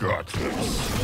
Got this.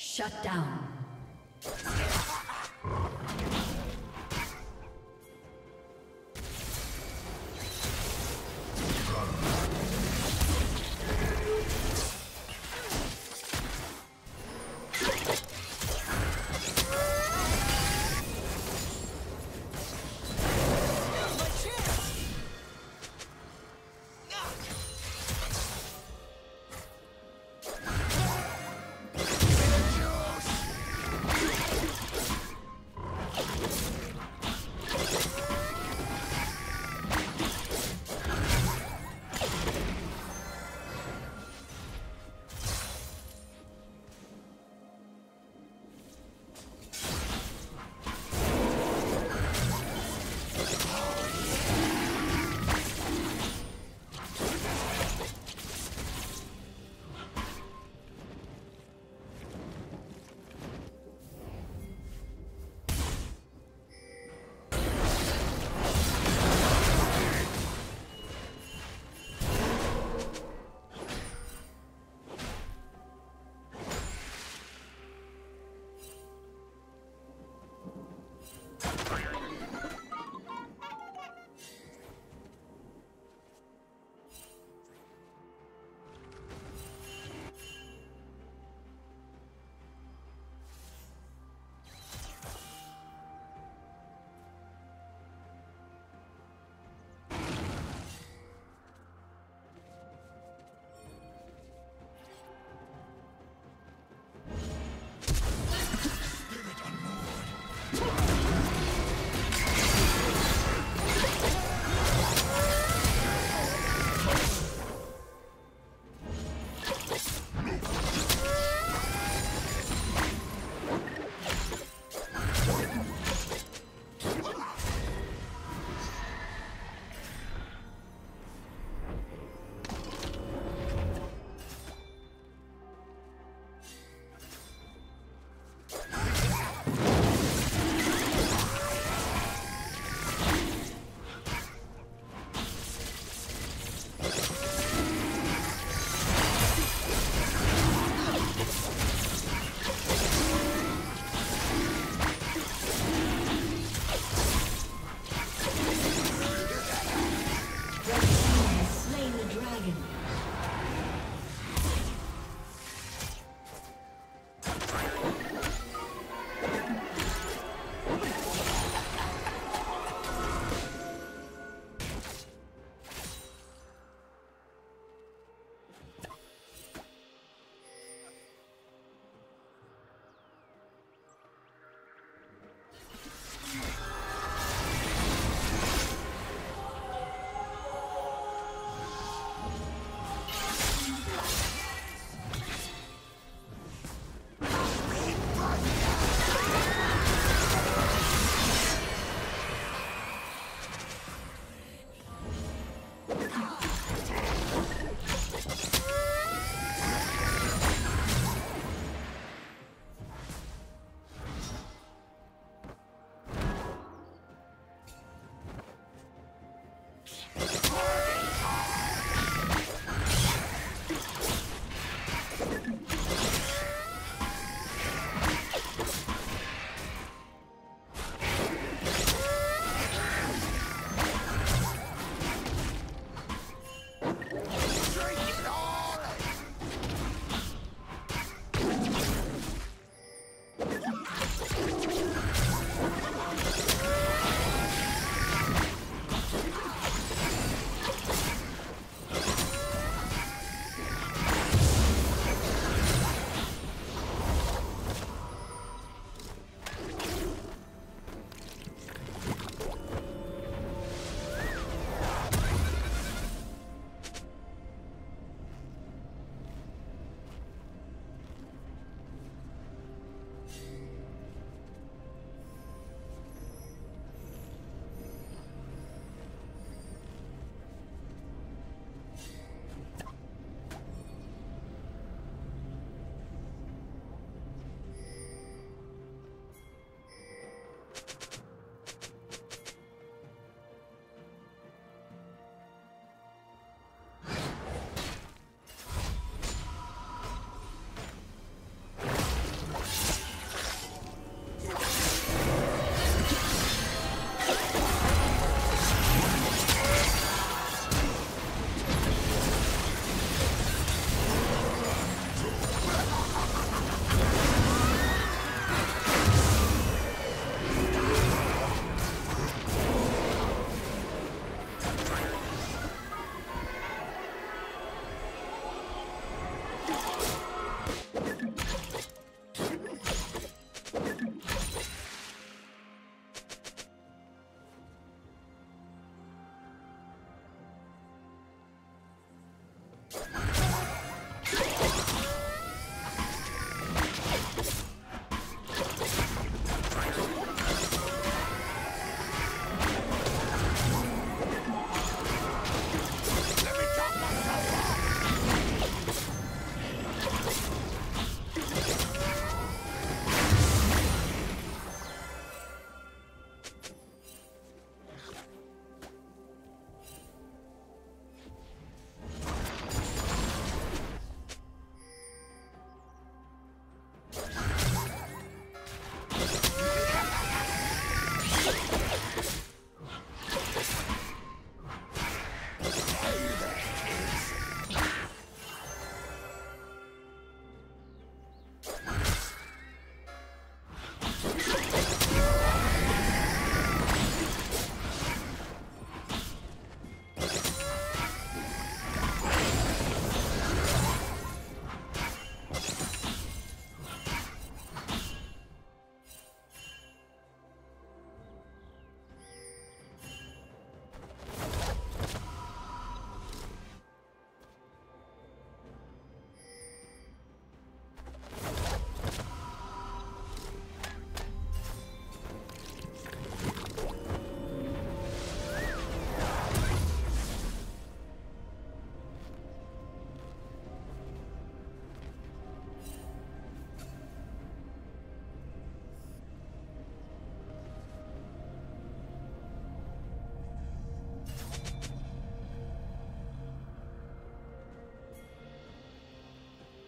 Shut down.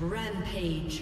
Rampage.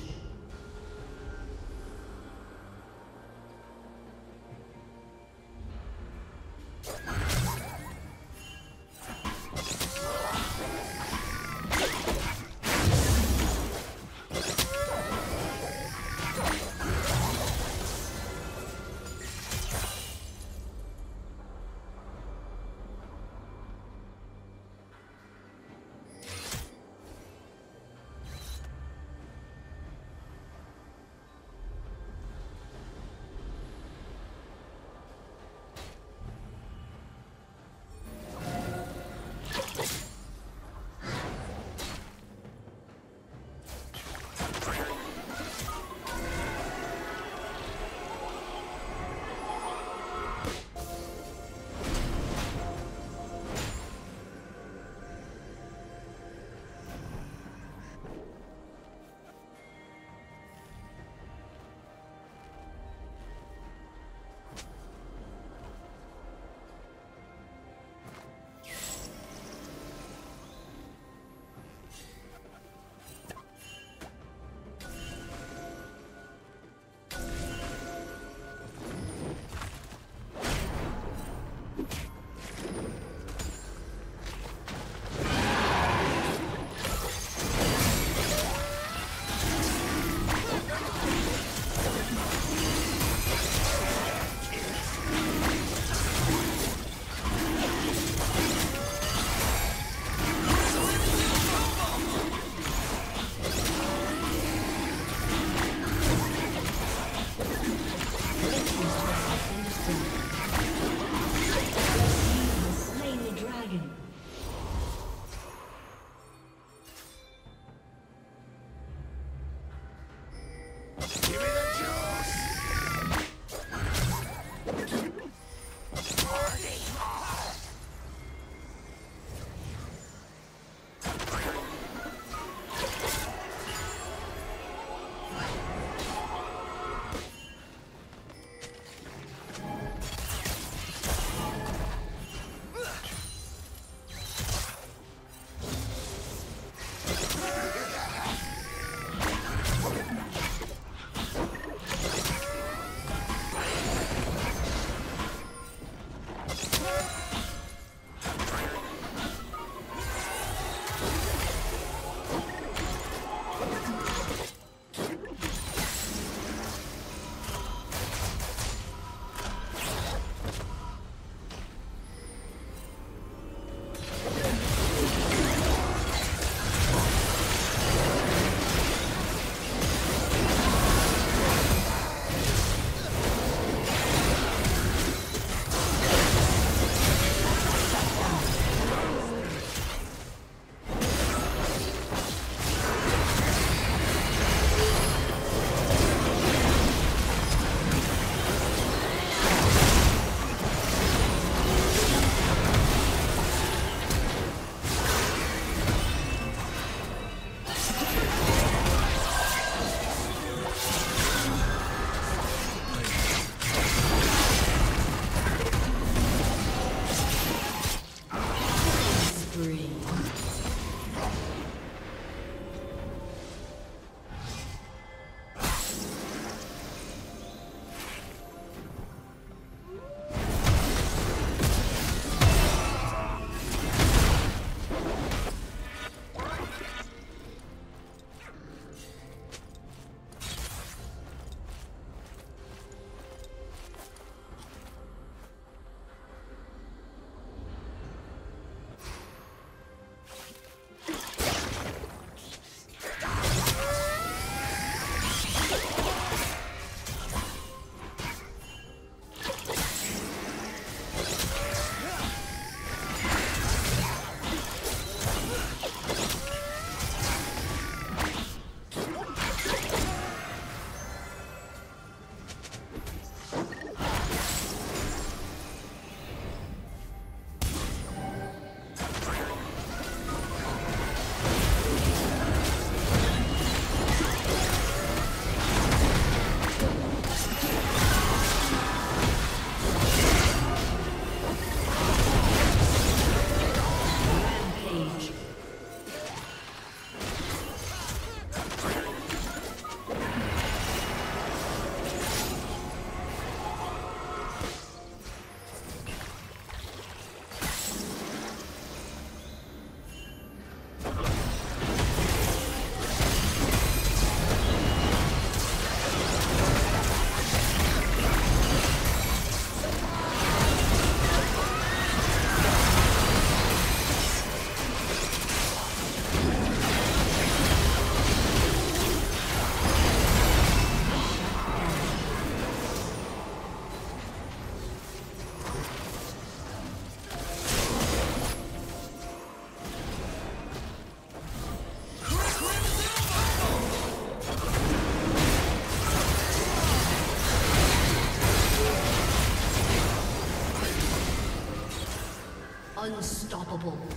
unstoppable.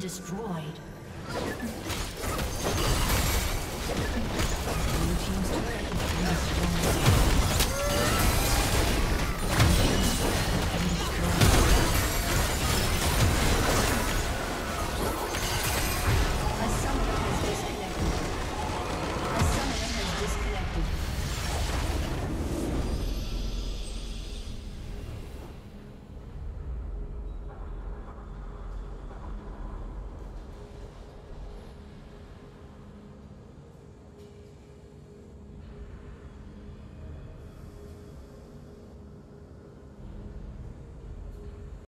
Destroyed.